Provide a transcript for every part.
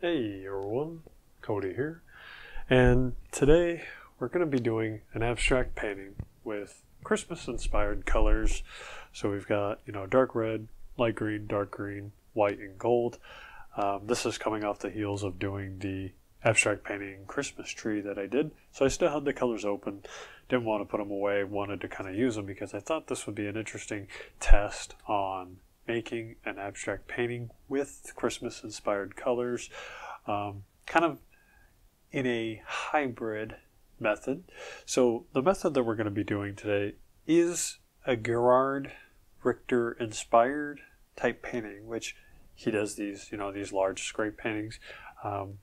Hey everyone, Cody here, and today we're going to be doing an abstract painting with Christmas inspired colors. So we've got, you know, dark red, light green, dark green, white, and gold. This is coming off the heels of doing the abstract painting Christmas tree that I did, so I still had the colors open, didn't want to put them away, wanted to kind of use them because I thought this would be an interesting test on making an abstract painting with Christmas inspired colors, kind of in a hybrid method. So the method that we're going to be doing today is a Gerhard Richter inspired type painting, which he does these, you know, these large scrape paintings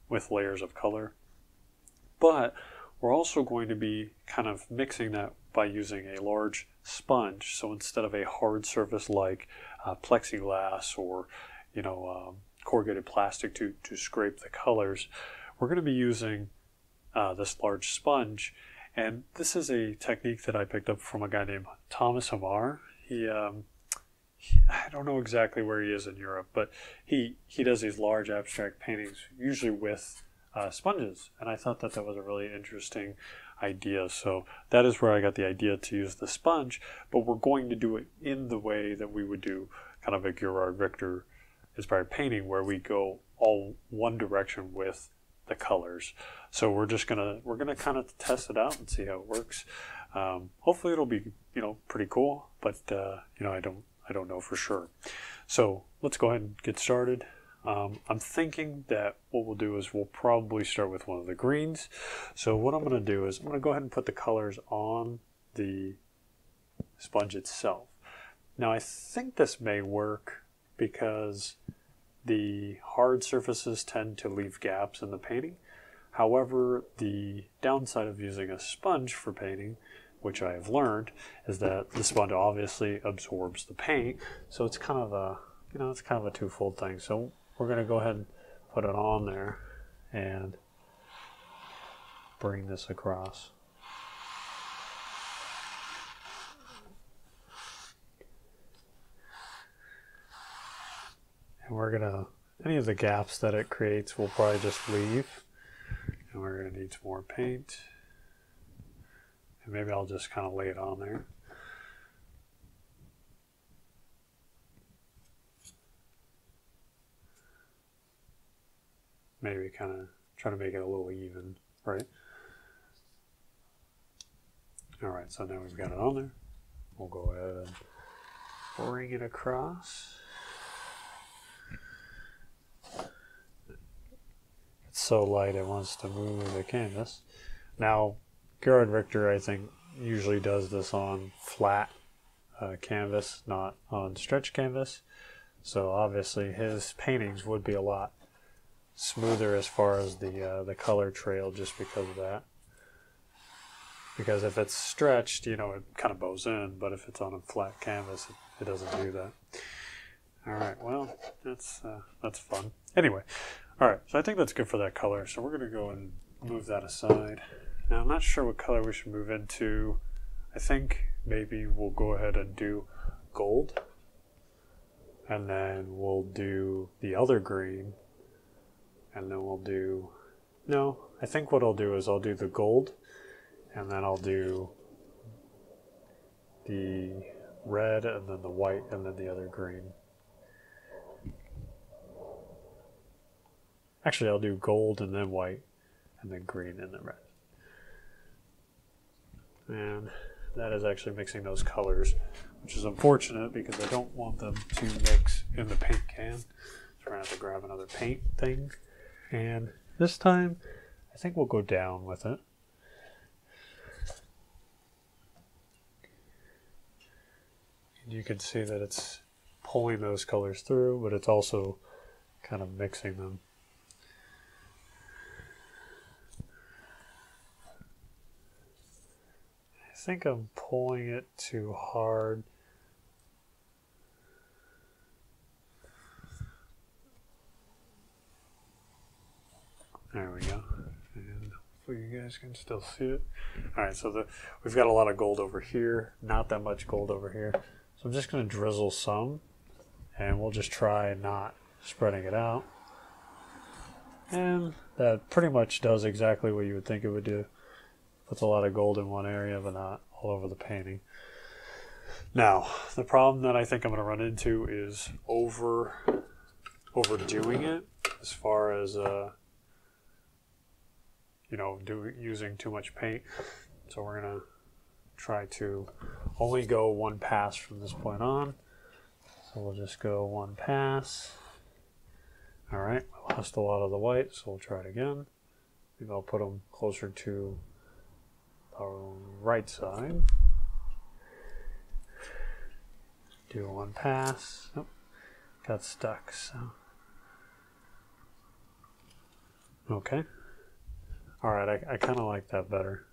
with layers of color. But we're also going to be kind of mixing that by using a large sponge. So instead of a hard surface like plexiglass or, you know, corrugated plastic to scrape the colors, we're going to be using this large sponge. And this is a technique that I picked up from a guy named Thomas Hamar. I don't know exactly where he is in Europe, but he does these large abstract paintings usually with sponges, and I thought that that was a really interesting idea. So that is where I got the idea to use the sponge, but we're going to do it in the way that we would do kind of a Gerhard Richter inspired painting, where we go all one direction with the colors. So we're gonna kind of test it out and see how it works. Hopefully it'll be, you know, pretty cool, but you know, I don't know for sure. So let's go ahead and get started. I'm thinking that what we'll do is we'll probably start with one of the greens. So what I'm going to do is I'm going to go ahead and put the colors on the sponge itself. Now I think this may work because the hard surfaces tend to leave gaps in the painting. However, the downside of using a sponge for painting, which I have learned, is that the sponge obviously absorbs the paint. So it's kind of a, you know, it's kind of a twofold thing. So we're going to go ahead and put it on there and bring this across. And we're going to, any of the gaps that it creates, we'll probably just leave. And we're going to need some more paint. And maybe I'll just kind of lay it on there. Maybe kind of try to make it a little even, right? All right, so now we've got it on there. We'll go ahead and bring it across. It's so light it wants to move the canvas. Now, Gerhard Richter, I think, usually does this on flat canvas, not on stretch canvas. So obviously his paintings would be a lot smoother as far as the color trail, just because of that. Because if it's stretched, you know, it kind of bows in, but if it's on a flat canvas, it doesn't do that. All right, well, that's fun. Anyway, all right, so I think that's good for that color. So we're gonna go and move that aside. Now I'm not sure what color we should move into. I think maybe we'll go ahead and do gold, and then we'll do the other green. And then we'll do, no, I think what I'll do is I'll do the gold, and then I'll do the red, and then the white, and then the other green. Actually, I'll do gold and then white, and then green and then red. And that is actually mixing those colors, which is unfortunate because I don't want them to mix in the paint can. So we're gonna have to grab another paint thing. And this time, I think we'll go down with it. And you can see that it's pulling those colors through, but it's also kind of mixing them. I think I'm pulling it too hard. There we go, and hopefully you guys can still see it. All right, so we've got a lot of gold over here, not that much gold over here. So I'm just gonna drizzle some, and we'll just try not spreading it out. And that pretty much does exactly what you would think it would do. Puts a lot of gold in one area, but not all over the painting. Now, the problem that I think I'm going to run into is overdoing it, as far as you know, using too much paint. So we're going to try to only go one pass from this point on. So we'll just go one pass. All right, we lost a lot of the white, so we'll try it again. Maybe I'll put them closer to the right side. Do one pass. Nope, got stuck, so. Okay. All right, I kind of like that better.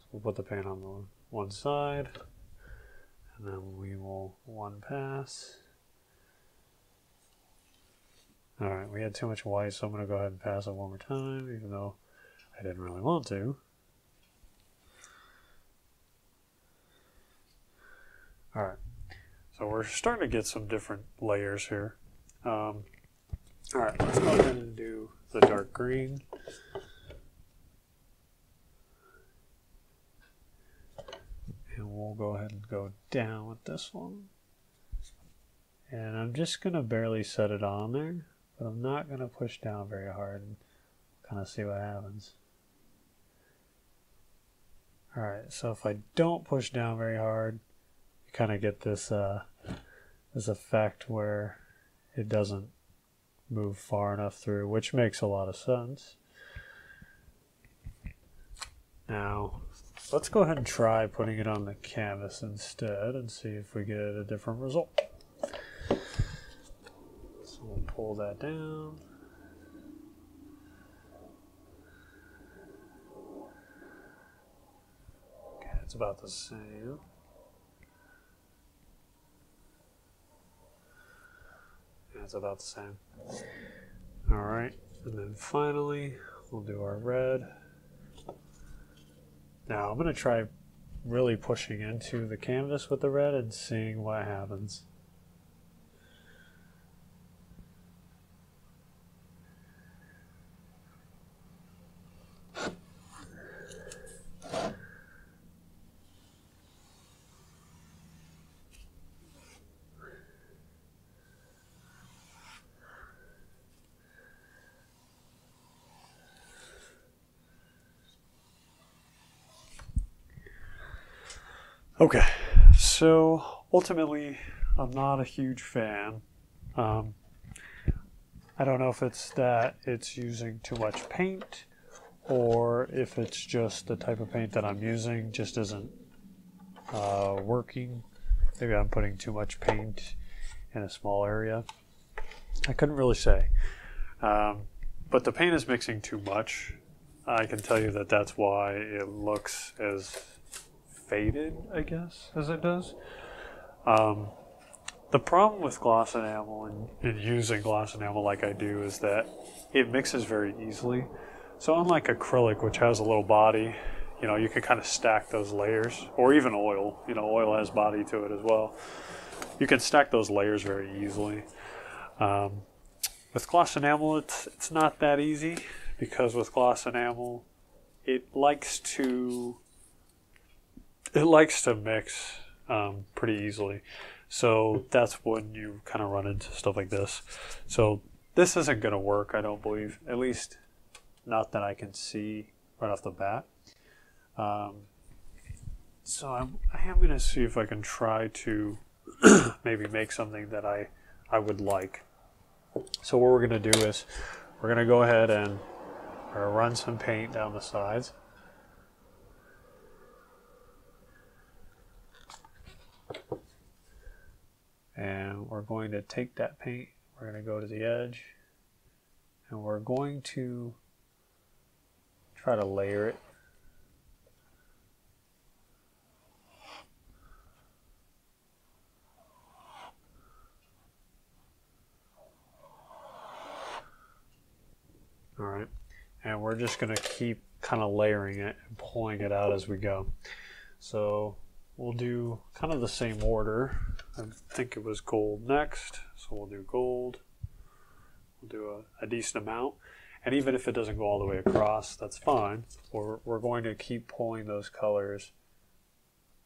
So we'll put the paint on the one side, and then we will one pass. All right, we had too much white, so I'm going to go ahead and pass it one more time, even though I didn't really want to. All right, so we're starting to get some different layers here. All right, let's go ahead and do the dark green. And we'll go ahead and go down with this one. And I'm just going to barely set it on there. But I'm not going to push down very hard and kind of see what happens. Alright, so if I don't push down very hard, you kind of get this, this effect where it doesn't move far enough through, which makes a lot of sense. Now, let's go ahead and try putting it on the canvas instead and see if we get a different result. We'll pull that down. Okay, it's about the same. Yeah, it's about the same. All right, and then finally, we'll do our red. Now, I'm going to try really pushing into the canvas with the red and seeing what happens. Okay, so ultimately, I'm not a huge fan. I don't know if it's that it's using too much paint, or if it's just the type of paint that I'm using just isn't working. Maybe I'm putting too much paint in a small area. I couldn't really say. But the paint is mixing too much. I can tell you that that's why it looks as faded, I guess, as it does. The problem with gloss enamel and using gloss enamel like I do is that it mixes very easily. So unlike acrylic, which has a little body, you know, you can kind of stack those layers, or even oil, you know, oil has body to it as well. You can stack those layers very easily. With gloss enamel, it's not that easy, because with gloss enamel, it likes to mix pretty easily. So that's when you kind of run into stuff like this. So this isn't going to work, I don't believe. At least not that I can see right off the bat. So I am going to see if I can try to maybe make something that I would like. So what we're going to do is we're going to go ahead and run some paint down the sides. And we're going to take that paint, we're going to go to the edge, and we're going to try to layer it. All right, and we're just going to keep kind of layering it and pulling it out as we go. So we'll do kind of the same order. I think it was gold next, so we'll do gold. We'll do a decent amount. And even if it doesn't go all the way across, that's fine. We're going to keep pulling those colors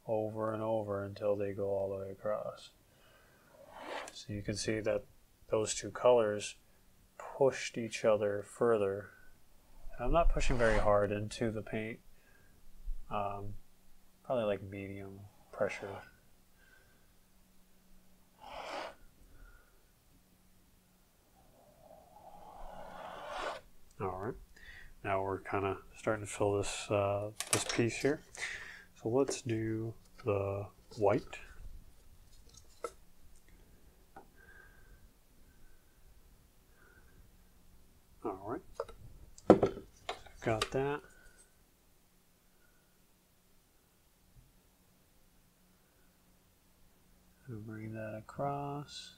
over and over until they go all the way across. So you can see that those two colors pushed each other further. And I'm not pushing very hard into the paint. Probably like medium pressure. All right, now we're kind of starting to fill this this piece here. So let's do the white. All right, got that. And bring that across.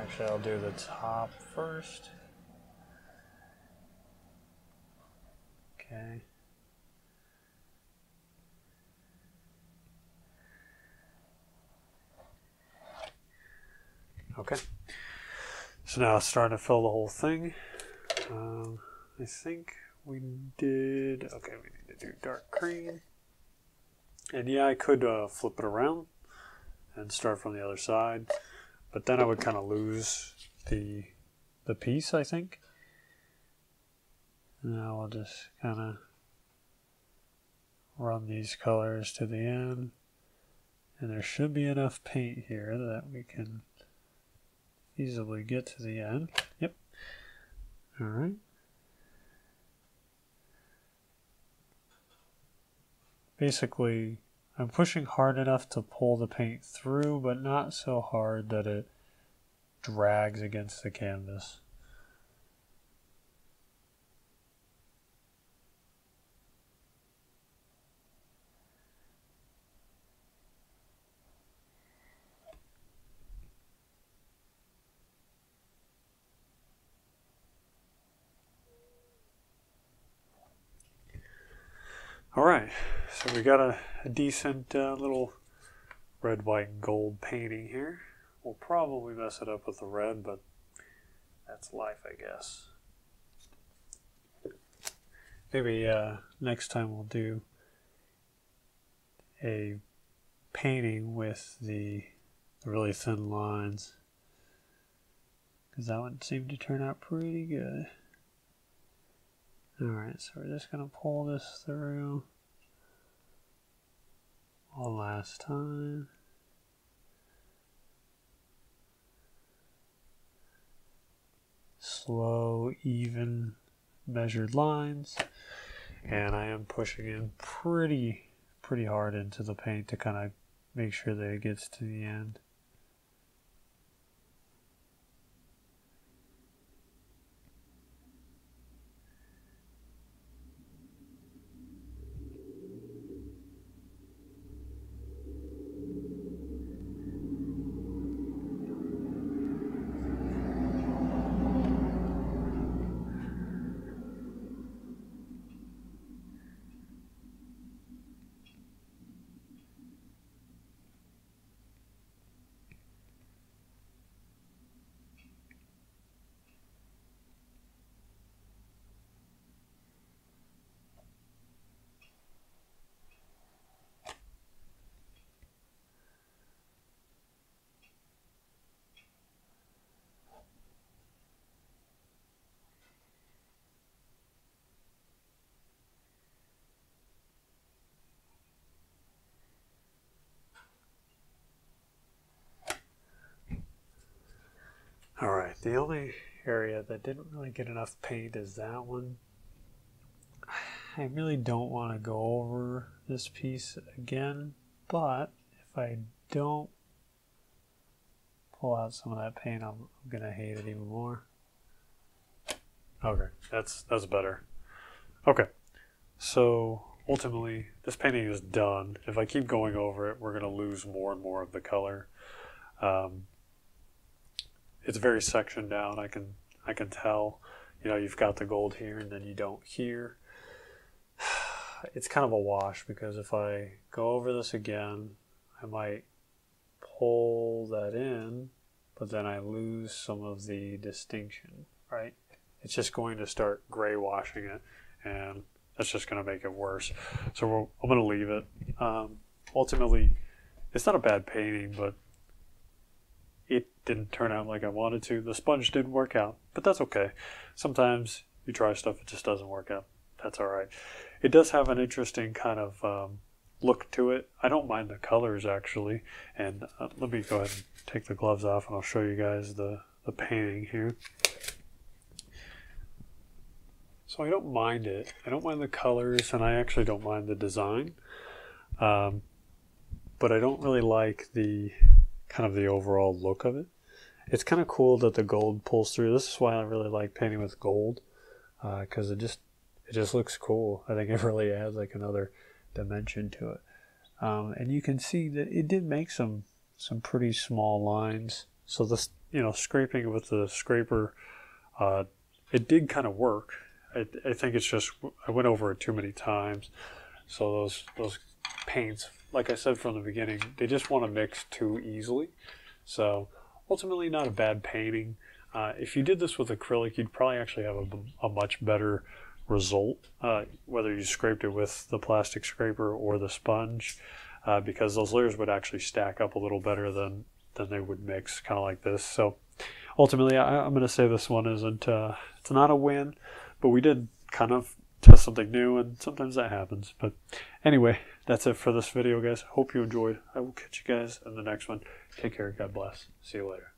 Actually, I'll do the top first. Okay. Okay. So now it's starting to fill the whole thing. I think we did. Okay, we need to do dark cream. And yeah, I could flip it around and start from the other side. But then I would kind of lose the piece, I think. Now we'll just kind of run these colors to the end. And there should be enough paint here that we can easily get to the end. Yep. All right. Basically, I'm pushing hard enough to pull the paint through, but not so hard that it drags against the canvas. All right, so we got a decent little red, white, and gold painting here. We'll probably mess it up with the red, but that's life, I guess. Maybe next time we'll do a painting with the really thin lines, because that one seemed to turn out pretty good. All right, so we're just gonna pull this through one last time. Slow, even, measured lines. And I am pushing in pretty hard into the paint to kind of make sure that it gets to the end. The only area that didn't really get enough paint is that one. I really don't want to go over this piece again, but if I don't pull out some of that paint, I'm gonna hate it even more. Okay, that's better. Okay, so ultimately this painting is done. If I keep going over it, we're gonna lose more and more of the color. It's very sectioned down. I can tell, you know, you've got the gold here and then you don't here. it's kind of a wash, because if I go over this again, I might pull that in, but then I lose some of the distinction, right? It's just going to start gray washing it, and that's just going to make it worse. So I'm going to leave it. Ultimately, it's not a bad painting, but it didn't turn out like I wanted to. The sponge didn't work out, but that's okay. Sometimes you try stuff, it just doesn't work out. That's all right. It does have an interesting kind of look to it. I don't mind the colors, actually. And let me go ahead and take the gloves off, and I'll show you guys the painting here. So I don't mind it. I don't mind the colors, and I actually don't mind the design. But I don't really like the kind of the overall look of it. It's kind of cool that the gold pulls through. This is why I really like painting with gold, because it just looks cool. I think it really adds like another dimension to it. And you can see that it did make some pretty small lines. So this, you know, scraping with the scraper, it did kind of work. I think it's just I went over it too many times. So those paints, like I said from the beginning, they just want to mix too easily. So ultimately, not a bad painting. If you did this with acrylic, you'd probably actually have a much better result, whether you scraped it with the plastic scraper or the sponge, because those layers would actually stack up a little better than they would mix, kind of like this. So ultimately, I'm going to say this one isn't, it's not a win, but we did kind of test something new, and sometimes that happens. But anyway, that's it for this video, guys. Hope you enjoyed. I will catch you guys in the next one. Take care. God bless. See you later.